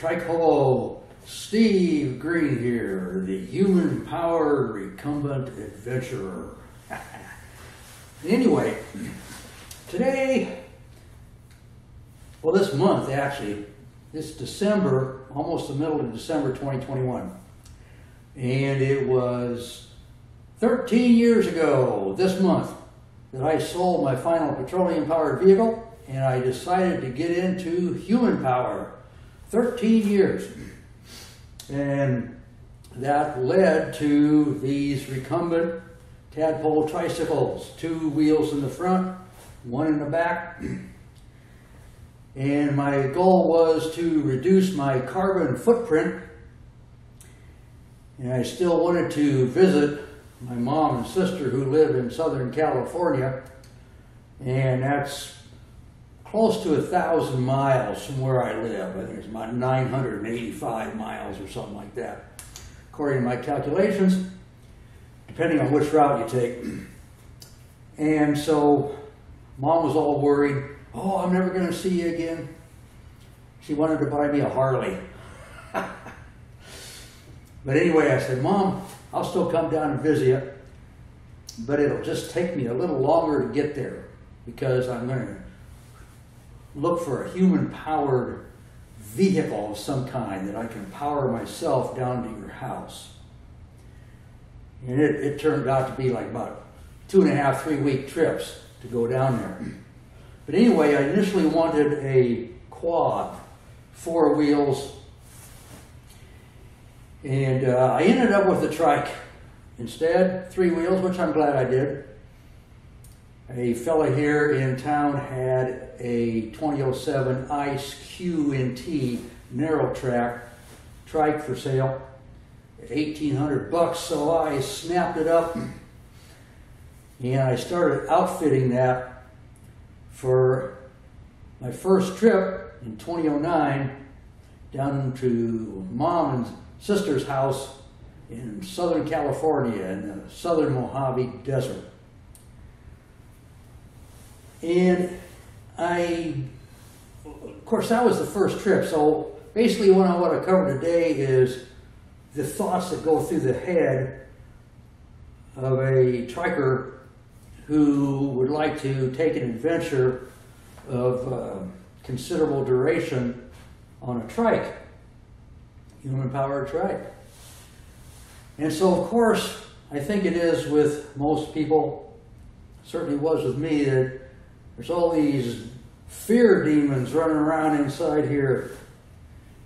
Trike. Hello, Steve Green here, the human-powered recumbent adventurer. Anyway, today, well this month actually, it's December, almost the middle of December 2021, and it was 13 years ago this month that I sold my final petroleum-powered vehicle, and I decided to get into human power. 13 years. And that led to these recumbent tadpole tricycles, two wheels in the front, one in the back. And my goal was to reduce my carbon footprint. And I still wanted to visit my mom and sister who live in Southern California. And that's close to 1,000 miles from where I live. I think it's about 985 miles or something like that, according to my calculations, depending on which route you take. And so Mom was all worried, oh, I'm never going to see you again. She wanted to buy me a Harley. But anyway, I said, Mom, I'll still come down and visit you, but it'll just take me a little longer to get there because I'm going to look for a human-powered vehicle of some kind that I can power myself down to your house. And it turned out to be like about 2.5, 3-week trips to go down there. But anyway, I initially wanted a quad, 4 wheels, and I ended up with a trike instead, 3 wheels, which I'm glad I did. A fella here in town had a 2007 ICE Q&T narrow track trike for sale, $1,800 bucks, so I snapped it up and I started outfitting that for my first trip in 2009 down to Mom and sister's house in Southern California in the Southern Mojave Desert. And of course, that was the first trip, so basically what I want to cover today is the thoughts that go through the head of a triker who would like to take an adventure of considerable duration on a trike, human-powered trike. And so, of course, I think it is with most people, certainly was with me, that there's all these fear demons running around inside here.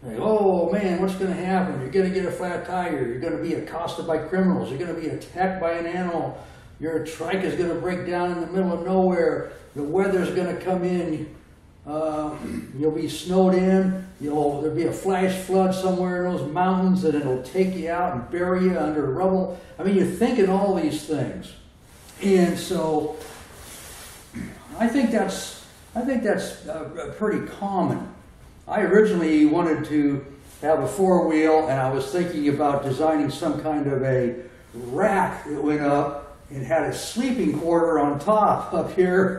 Like, oh man, what's going to happen? You're going to get a flat tire. You're going to be accosted by criminals. You're going to be attacked by an animal. Your trike is going to break down in the middle of nowhere. The weather's going to come in. You'll be snowed in. There'll be a flash flood somewhere in those mountains and it'll take you out and bury you under rubble. I mean, you're thinking all these things. And so I think that's pretty common. I originally wanted to have a 4-wheel, and I was thinking about designing some kind of a rack that went up and had a sleeping quarter on top up here,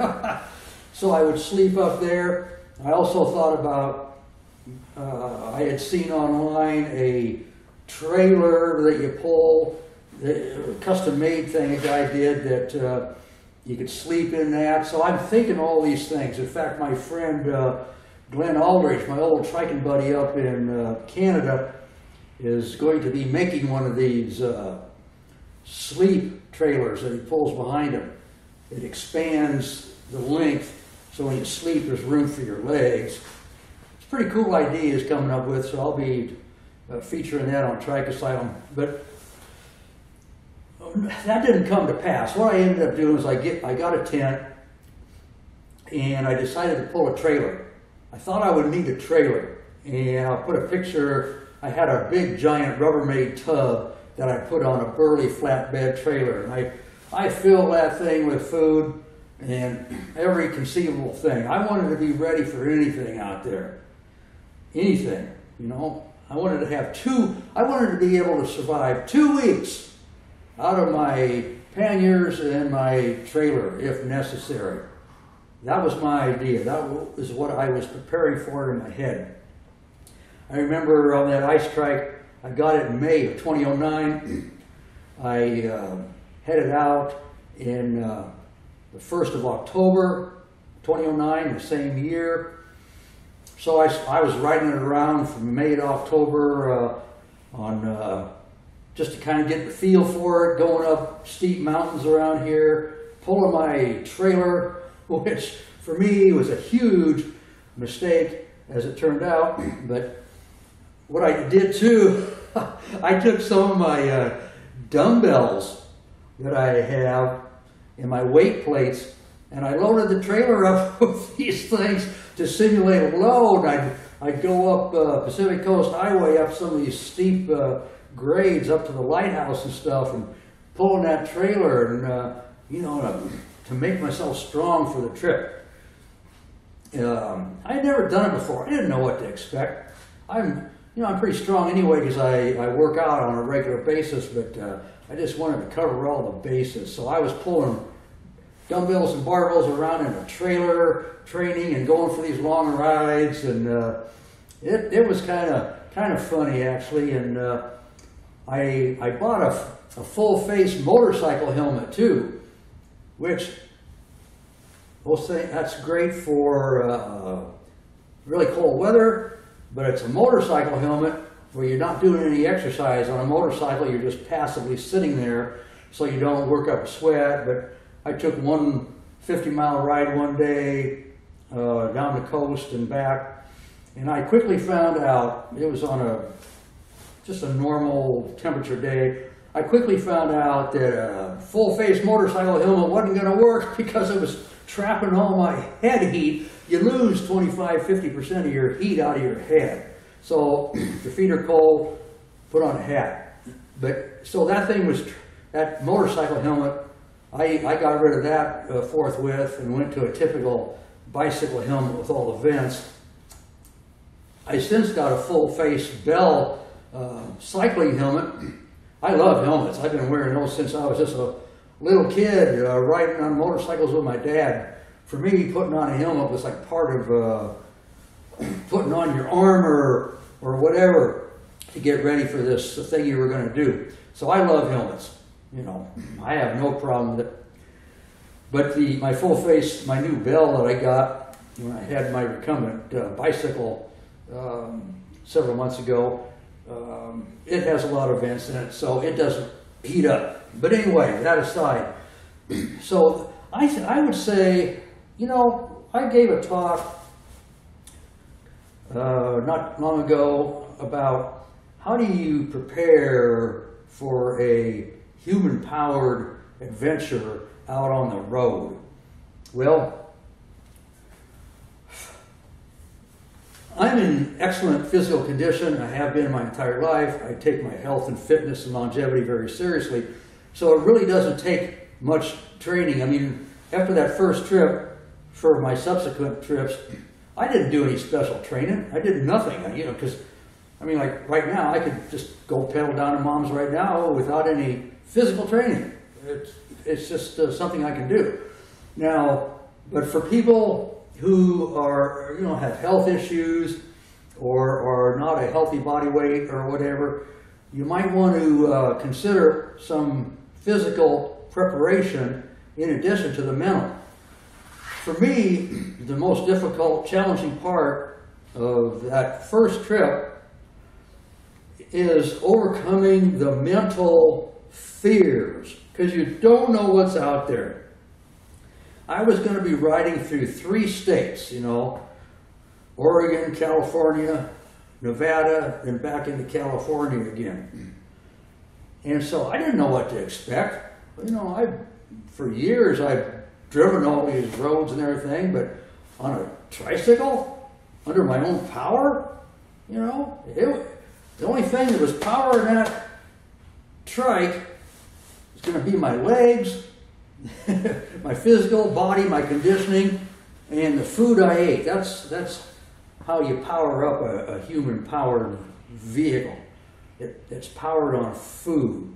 so I would sleep up there. I also thought about, I had seen online a trailer that you pull, a custom-made thing a guy did that you could sleep in that. So I'm thinking all these things. In fact, my friend Glenn Aldridge, my old triking buddy up in Canada, is going to be making one of these sleep trailers that he pulls behind him. It expands the length so when you sleep there's room for your legs. It's a pretty cool idea he's coming up with, so I'll be featuring that on Trike Asylum. But that didn't come to pass. What I ended up doing was I got a tent and I decided to pull a trailer. I thought I would need a trailer, and I'll put a picture. I had a big giant Rubbermaid tub that I put on a Burley flatbed trailer, and I filled that thing with food and every conceivable thing. I wanted to be ready for anything out there, anything, you know. I wanted to be able to survive 2 weeks out of my panniers and my trailer, if necessary. That was my idea. That is what I was preparing for in my head. I remember on that ice trike, I got it in May of 2009. I headed out in the 1st of October 2009, the same year. So I was riding it around from May to October on just to kind of get the feel for it, going up steep mountains around here, pulling my trailer, which for me was a huge mistake as it turned out. But what I did too, I took some of my dumbbells that I have in my weight plates, and I loaded the trailer up with these things to simulate a load. I'd go up Pacific Coast Highway, up some of these steep grades up to the lighthouse and stuff, and pulling that trailer, and you know, to make myself strong for the trip. I had never done it before. I didn't know what to expect. I'm pretty strong anyway because I work out on a regular basis, but I just wanted to cover all the bases. So I was pulling dumbbells and barbells around in a trailer, training and going for these long rides, and it was kind of funny actually. And I bought a full face motorcycle helmet too, which that's great for really cold weather, but it's a motorcycle helmet where you're not doing any exercise. On a motorcycle, you're just passively sitting there, so you don't work up a sweat. But I took one 50-mile ride one day down the coast and back, and I quickly found out, it was on just a normal temperature day, I quickly found out that a full-face motorcycle helmet wasn't going to work because it was trapping all my head heat. You lose 25–50% of your heat out of your head. So if your feet are cold, put on a hat. But so that thing was, that motorcycle helmet, I got rid of that forthwith and went to a typical bicycle helmet with all the vents. I since got a full face Bell cycling helmet. I love helmets. I've been wearing those since I was just a little kid, riding on motorcycles with my dad. For me, putting on a helmet was like part of putting on your armor or whatever to get ready for this thing you were going to do. So I love helmets. You know, I have no problem with it. But my full face, my new Bell that I got when I had my recumbent bicycle several months ago, it has a lot of vents in it, so it doesn't heat up. But anyway, that aside, so I would say, you know, I gave a talk not long ago about how do you prepare for a human-powered adventure out on the road. Well, I'm in excellent physical condition. I have been my entire life. I take my health and fitness and longevity very seriously. So it really doesn't take much training. I mean, after that first trip, for my subsequent trips, I didn't do any special training. I did nothing, you know, because, I mean, like right now, I could just go pedal down to Mom's right now without any physical training. It's just something I can do. Now, but for people who are, you know, have health issues or are not a healthy body weight or whatever, you might want to consider some physical preparation in addition to the mental. For me, the most difficult, challenging part of that first trip is overcoming the mental fears, because you don't know what's out there. I was going to be riding through 3 states, you know, Oregon, California, Nevada, and back into California again. And so I didn't know what to expect. You know, for years I've driven all these roads and everything, but on a tricycle, under my own power, you know, the only thing that was power in that trike was going to be my legs, my physical body, my conditioning, and the food I ate. That's how you power up a human-powered vehicle. It's powered on food.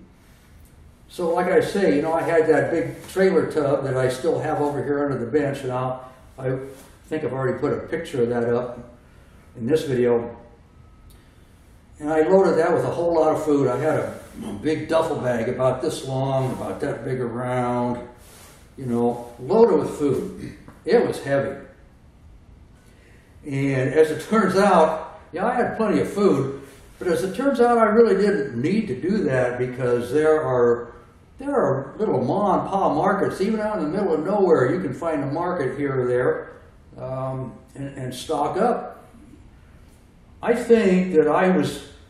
So like I say, you know, I had that big trailer tub that I still have over here under the bench, and I think I've already put a picture of that up in this video. And I loaded that with a whole lot of food. I had a big duffel bag about this long, about that big around, you know, loaded with food. It was heavy. And as it turns out, yeah, I had plenty of food, but as it turns out, I really didn't need to do that because there are little mom and pop markets, even out in the middle of nowhere, you can find a market here or there and stock up. I think that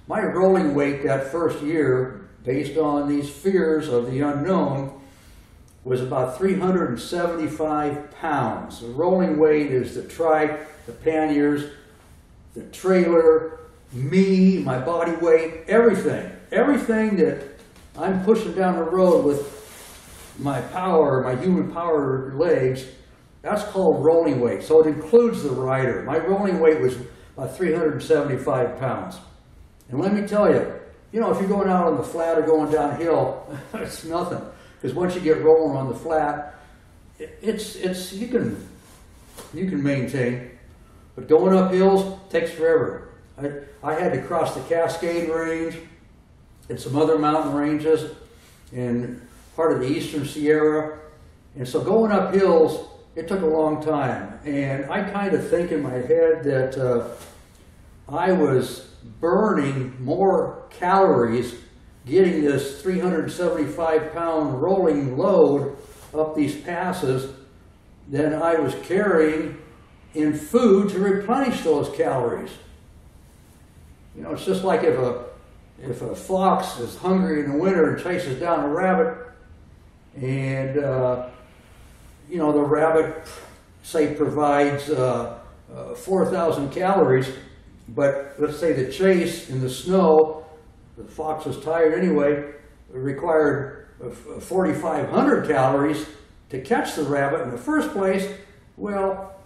my rolling weight that first year, based on these fears of the unknown, was about 375 pounds. The rolling weight is the trike, the panniers, the trailer, me, my body weight, everything. Everything that I'm pushing down the road with my power, my human power legs, that's called rolling weight. So it includes the rider. My rolling weight was about 375 pounds. And let me tell you, you know, if you're going out on the flat or going downhill, it's nothing. Because once you get rolling on the flat, you can maintain. But going up hills takes forever. I had to cross the Cascade Range and some other mountain ranges and part of the Eastern Sierra. And so going up hills, it took a long time. And I kind of think in my head that I was burning more calories getting this 375 pound rolling load up these passes than I was carrying in food to replenish those calories. You know, it's just like if a fox is hungry in the winter and chases down a rabbit, and you know, the rabbit, say, provides 4,000 calories, but let's say the chase in the snow, the fox was tired anyway, required 4,500 calories to catch the rabbit in the first place. Well,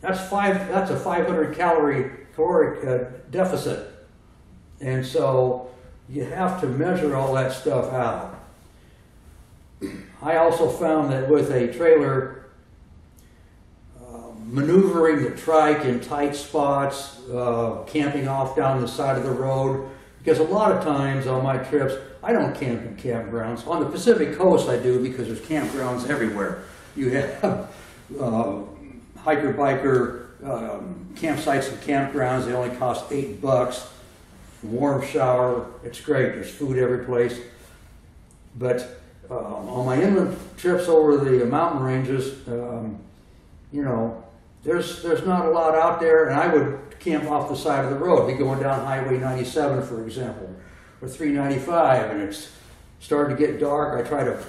that's a 500 calorie deficit. And so you have to measure all that stuff out. I also found that with a trailer, maneuvering the trike in tight spots, camping off down the side of the road, because a lot of times on my trips, I don't camp in campgrounds. On the Pacific Coast I do, because there's campgrounds everywhere. You have hiker-biker campsites and campgrounds. They only cost $8. Warm shower, it's great, there's food every place. But on my inland trips over the mountain ranges, you know, there's not a lot out there, and I would camp off the side of the road. I'd be going down Highway 97, for example, or 395, and it's starting to get dark. I try to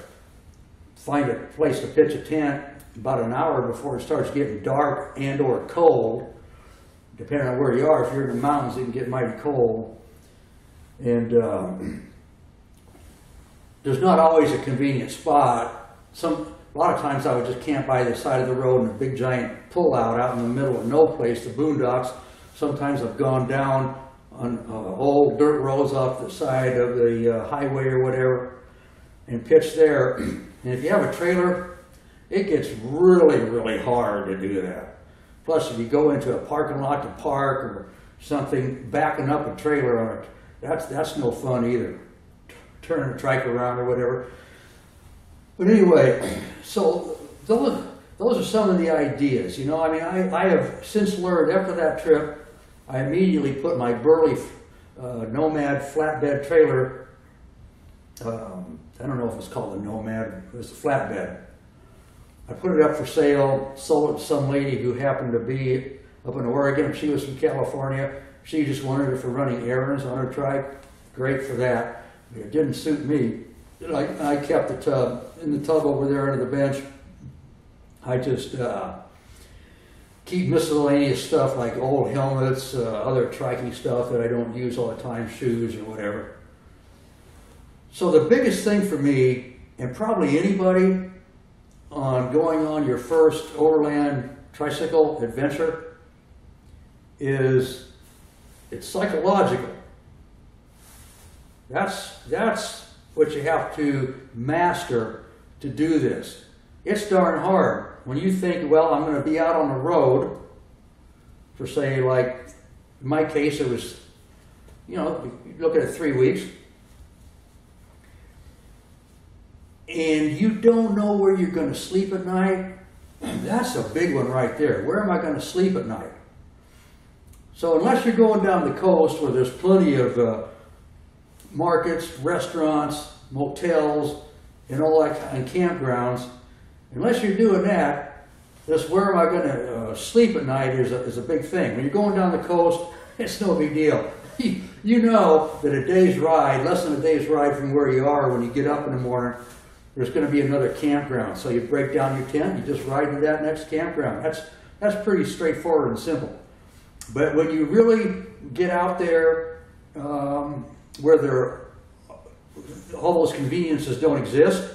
find a place to pitch a tent about an hour before it starts getting dark and or cold, depending on where you are. If you're in the mountains, it can get mighty cold. And there's not always a convenient spot. A lot of times I would just camp by the side of the road in a big giant pullout out in the middle of no place, the boondocks. Sometimes I've gone down on old dirt roads off the side of the highway or whatever and pitched there. And if you have a trailer, it gets really, really hard to do that. Plus, if you go into a parking lot to park or something, backing up a trailer on it, that's no fun either, turning a trike around or whatever. But anyway, so those are some of the ideas, you know. I mean, I have since learned after that trip, I immediately put my Burley Nomad flatbed trailer, I don't know if it's called a Nomad, it was a flatbed. I put it up for sale, sold it to some lady who happened to be up in Oregon. She was from California. She just wanted it for running errands on her trike. Great for that. But it didn't suit me. I kept the tub. In the tub over there under the bench, I just keep miscellaneous stuff like old helmets, other triking stuff that I don't use all the time, shoes or whatever. So the biggest thing for me, and probably anybody on going on your first overland tricycle adventure, is it's psychological. That's what you have to master to do this. It's darn hard. When you think, well, I'm going to be out on the road for, say, like in my case, it was you know, looking at 3 weeks. And you don't know where you're going to sleep at night. That's a big one right there. Where am I going to sleep at night? So unless you're going down the coast where there's plenty of markets, restaurants, motels, and all that, and campgrounds, unless you're doing that, this where am I going to sleep at night is a big thing. When you're going down the coast, it's no big deal. You know that a day's ride, less than a day's ride from where you are, when you get up in the morning, there's going to be another campground. So you break down your tent, you just ride to that next campground. That's pretty straightforward and simple. But when you really get out there where all those conveniences don't exist,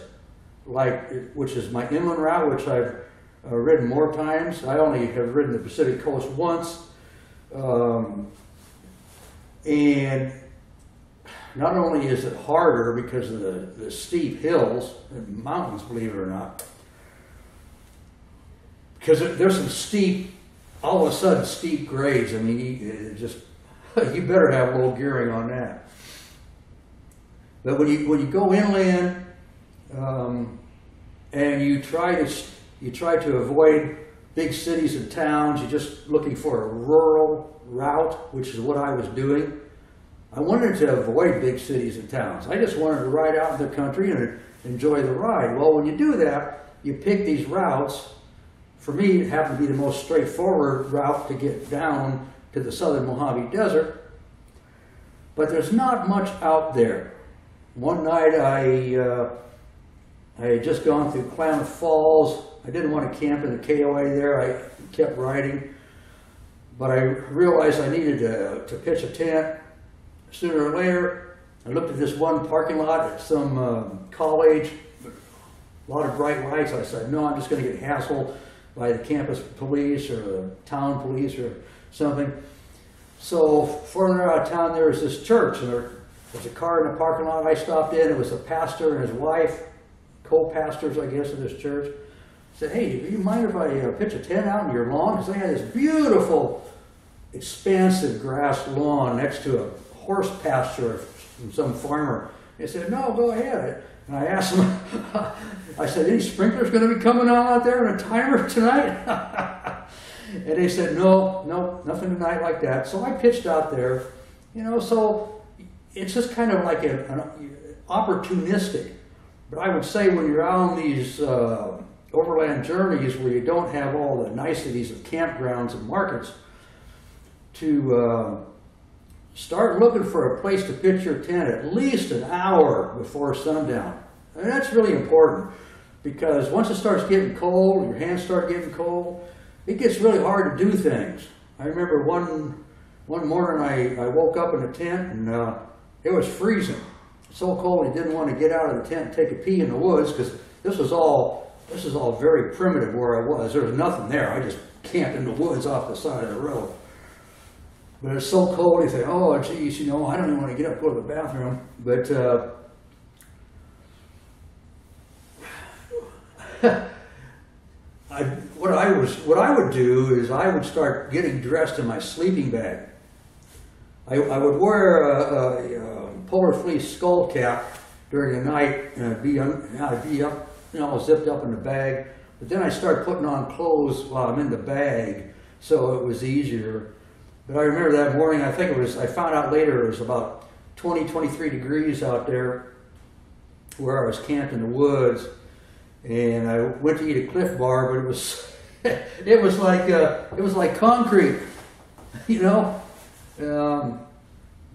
like, which is my inland route, which I've ridden more times. I only have ridden the Pacific Coast once. And not only is it harder because of the steep hills and mountains, believe it or not, because there's some steep, all of a sudden, steep grades. I mean, you better have a little gearing on that. But when you go inland and you try to avoid big cities and towns, you're just looking for a rural route, which is what I was doing. I wanted to avoid big cities and towns. I just wanted to ride out in the country and enjoy the ride. Well, when you do that, you pick these routes. For me, it happened to be the most straightforward route to get down to the southern Mojave Desert. But there's not much out there. One night I had just gone through Klamath Falls. I didn't want to camp in the KOA there. I kept riding. But I realized I needed to pitch a tent sooner or later. I looked at this one parking lot at some college, a lot of bright lights. I said, no, I'm just going to get hassled by the campus police or the town police or something. So further out of town, there was this church, and there was a car in the parking lot. I stopped in. It was the pastor and his wife, co-pastors, I guess, of this church. I said, hey, do you mind if I pitch a tent out in your lawn? Because they had this beautiful, expansive grass lawn next to a horse pasture from some farmer. They said, no, go ahead. And I asked him, I said, any sprinklers going to be coming on out there in a timer tonight? And they said, no, nothing tonight like that. So I pitched out there, you know, so it's just kind of like an opportunistic. But I would say when you're out on these overland journeys where you don't have all the niceties of campgrounds and markets, to start looking for a place to pitch your tent at least an hour before sundown. And that's really important, because once it starts getting cold, your hands start getting cold, it gets really hard to do things. I remember one morning I woke up in a tent and it was freezing. So cold I didn't want to get out of the tent and take a pee in the woods, because this is all very primitive where I was. There was nothing there. I just camped in the woods off the side of the road. But it's so cold, you say, oh, geez, you know, I don't even want to get up and go to the bathroom. But what I would do is I would start getting dressed in my sleeping bag. I would wear a polar fleece skull cap during the night, and I'd be up, you know, zipped up in the bag. But then I start putting on clothes while I'm in the bag, so it was easier. But I remember that morning, I think it was, I found out later, it was about 20, 23 degrees out there where I was camped in the woods. And I went to eat a Cliff Bar, but it was like concrete, you know?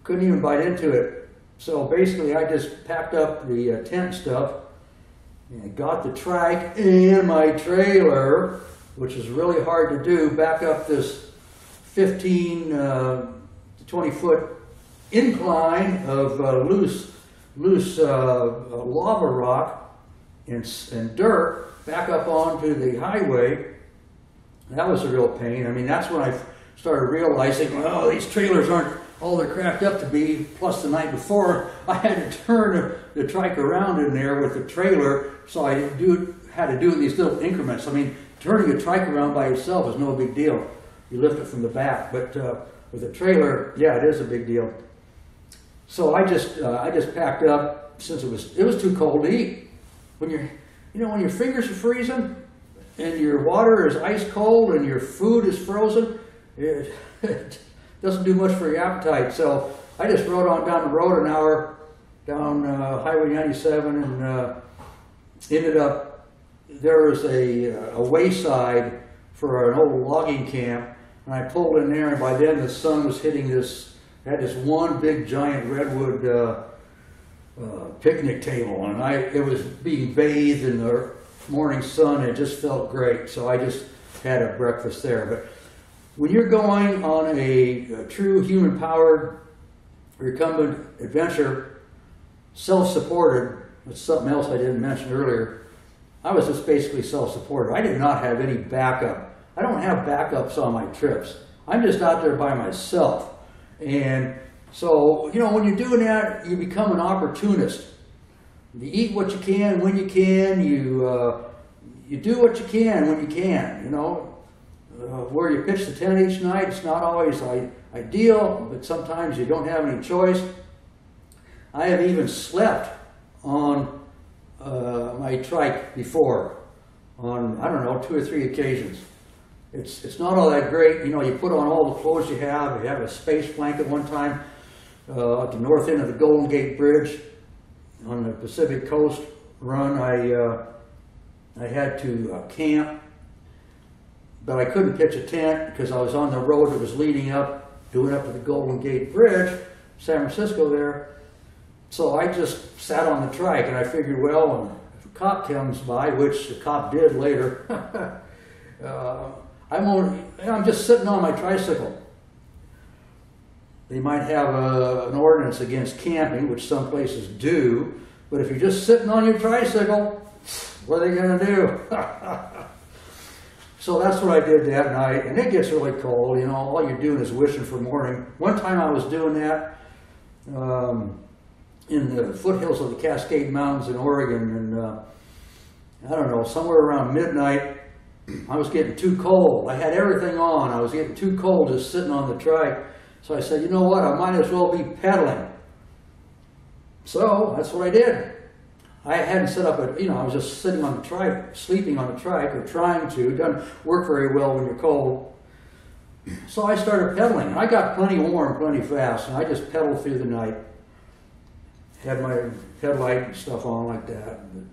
Couldn't even bite into it. So basically I just packed up the tent stuff and got the trike in my trailer, which is really hard to do, back up this 15 to 20 foot incline of loose lava rock and dirt back up onto the highway. That was a real pain. I mean, that's when I started realizing, oh, these trailers aren't all they're cracked up to be. Plus the night before, I had to turn the trike around in there with the trailer, so I had to do these little increments. I mean, turning a trike around by itself is no big deal. You lift it from the back, but with a trailer, yeah, it is a big deal. So I just packed up, since it was too cold to eat. When when your fingers are freezing and your water is ice cold and your food is frozen, it doesn't do much for your appetite. So I just rode on down the road an hour down Highway 97 and ended up, there was a wayside for an old logging camp, and I pulled in there, and by then the sun was hitting this, had this one big giant redwood picnic table, and it was being bathed in the morning sun, and it just felt great, so I just had a breakfast there. But when you're going on a true human-powered recumbent adventure, self-supported, that's something else I didn't mention earlier, I was just basically self-supported. I did not have any backup. I don't have backups on my trips. I'm just out there by myself. And so, when you're doing that, you become an opportunist. You eat what you can, when you can. You do what you can, when you can, Where you pitch the tent each night, it's not always ideal, but sometimes you don't have any choice. I have even slept on my trike before, on, I don't know, 2 or 3 occasions. It's not all that great, you put on all the clothes you have. You have a space blanket one time at the north end of the Golden Gate Bridge on the Pacific Coast run. I had to camp, but I couldn't pitch a tent because I was on the road that was leading up, doing up to the Golden Gate Bridge, San Francisco there. So I just sat on the trike, and I figured, well, if a cop comes by, which the cop did later, I'm just sitting on my tricycle. They might have an ordinance against camping, which some places do, but if you're just sitting on your tricycle, what are they going to do? So that's what I did that night, and it gets really cold, all you're doing is wishing for morning. One time I was doing that in the foothills of the Cascade Mountains in Oregon, and I don't know, somewhere around midnight, I was getting too cold. I had everything on. I was getting too cold just sitting on the trike. So I said, you know what, I might as well be pedaling. So that's what I did. I hadn't set up I was just sitting on the trike, sleeping on the trike, or trying to. It doesn't work very well when you're cold. So I started pedaling. I got plenty warm, plenty fast, and I just pedaled through the night. Had my headlight and stuff on like that.